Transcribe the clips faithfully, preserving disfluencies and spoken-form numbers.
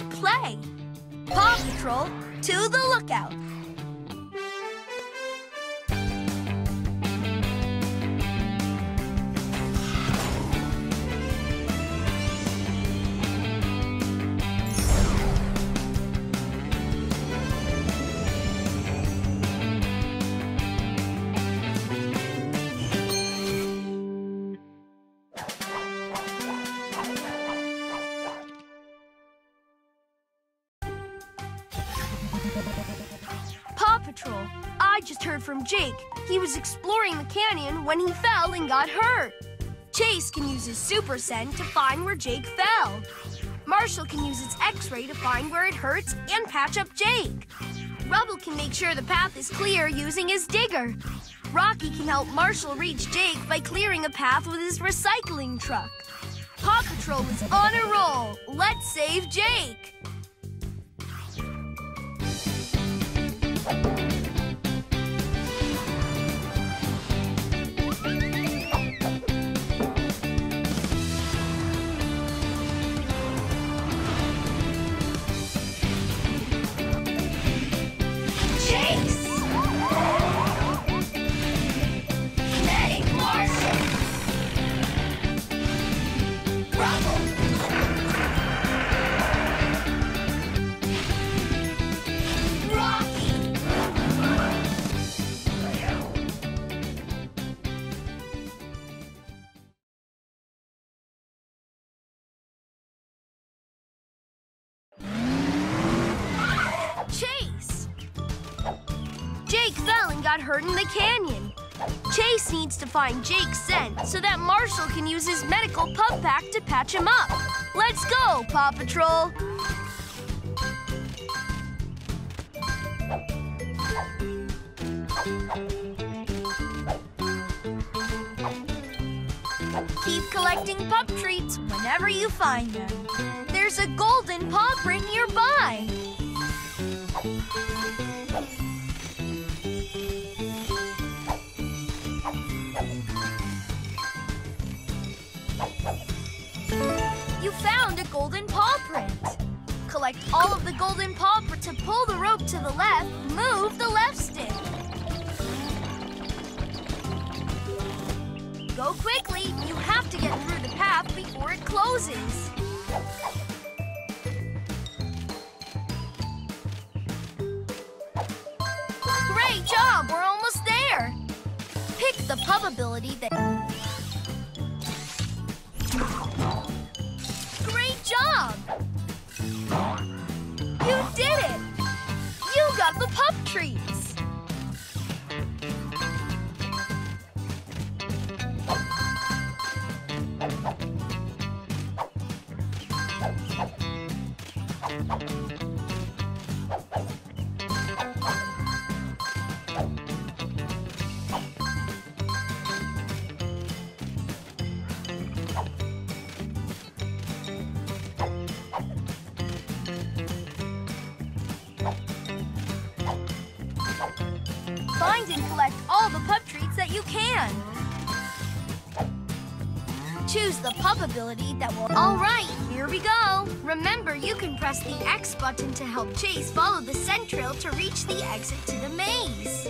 Let's play! Paw Patrol, to the lookout! Paw Patrol, I just heard from Jake. He was exploring the canyon when he fell and got hurt. Chase can use his super scent to find where Jake fell. Marshall can use his x-ray to find where it hurts and patch up Jake. Rubble can make sure the path is clear using his digger. Rocky can help Marshall reach Jake by clearing a path with his recycling truck. Paw Patrol is on a roll. Let's save Jake. Chase! Jake fell and got hurt in the canyon. Chase needs to find Jake's scent so that Marshall can use his medical pump pack to patch him up. Let's go, Paw Patrol! Keep collecting pup treats whenever you find them. There's a golden paw print nearby. You found a golden paw print. Collect all of the golden paw print to pull the rope to the left. Move the left stick. Go quickly. You have to get through the path before it closes. Great job! We're almost there! Pick the pub ability that... Great job! You did it! You got the pup treats! Find and collect all the pup treats that you can. Choose the pup ability that will... All right, here we go. Remember, you can press the X button to help Chase follow the scent trail to reach the exit to the maze.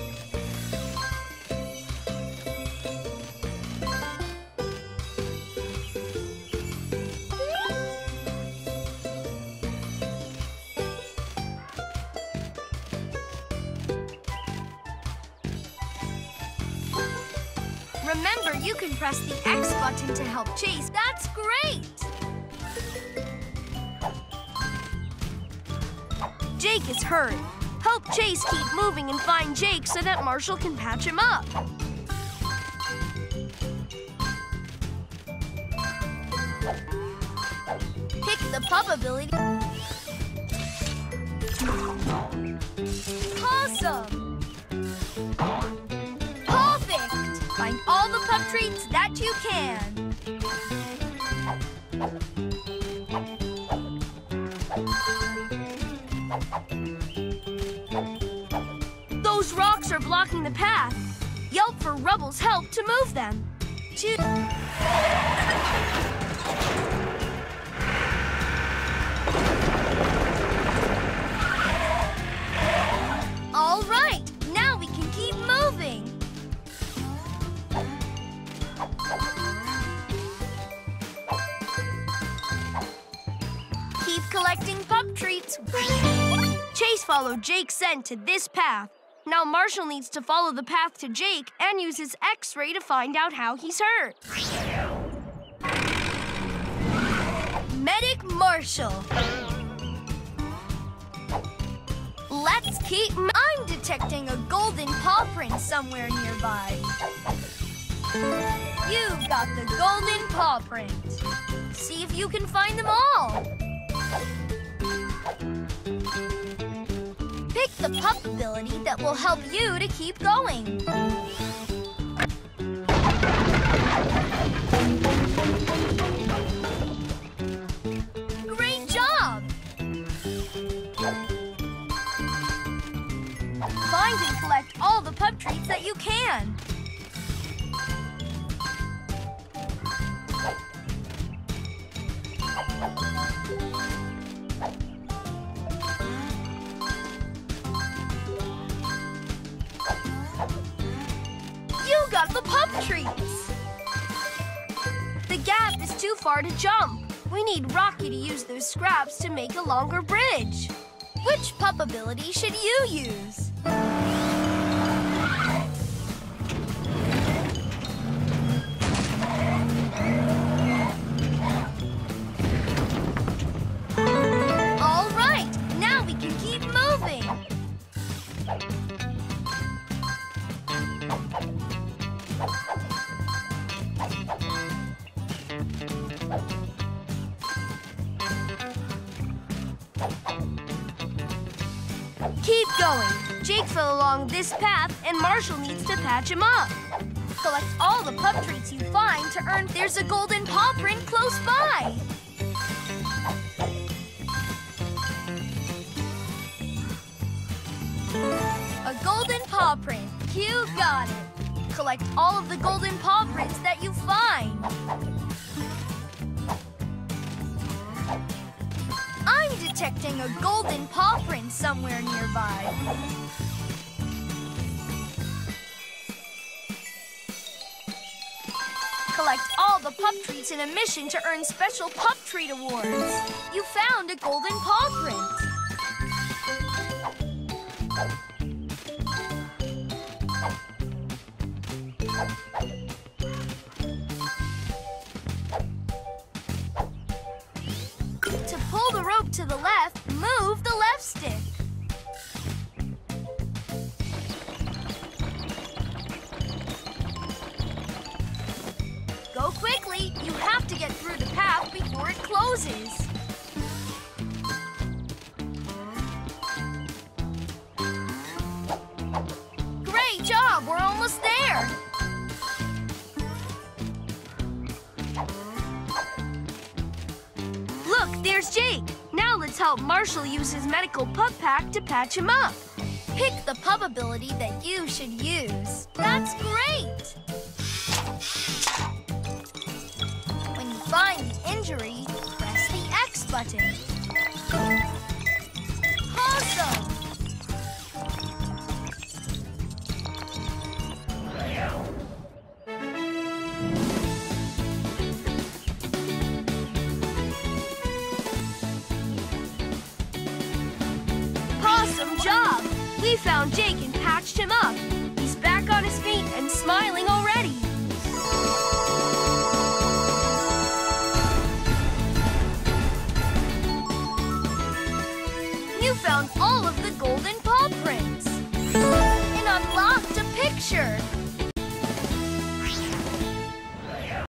Remember, you can press the X button to help Chase. That's great! Jake is hurt. Help Chase keep moving and find Jake so that Marshall can patch him up. Pick the pup ability. Awesome! Find all the pup treats that you can. Those rocks are blocking the path. Yelp for Rubble's help to move them. Two. keep collecting pup treats. Chase followed Jake's scent to this path. Now Marshall needs to follow the path to Jake and use his X-ray to find out how he's hurt. Medic Marshall. Let's keep... I'm detecting a golden paw print somewhere nearby. You've got the golden paw print. See if you can find them all. Pick the pup ability that will help you to keep going. Great job! Find and collect all the pup treats that you can. You got the pup treats! The gap is too far to jump. We need Rocky to use those scraps to make a longer bridge. Which pup ability should you use? Keep going. Jake fell along this path, and Marshall needs to patch him up. Collect all the pup treats you find to earn... There's a golden paw print close by. A golden paw print. You got it. Collect all of the golden paw prints that you find. I'm detecting a golden paw print somewhere nearby. Collect all the pup treats in a mission to earn special pup treat awards. You found a golden paw print. Pull the rope to the left, move the left stick. Go quickly. You have to get through the path before it closes. Great job. We're almost there. There's Jake. Now let's help Marshall use his medical pup pack to patch him up. Pick the pup ability that you should use. That's great! When you find the injury, press the X button. Awesome! Job. We found Jake and patched him up. He's back on his feet and smiling all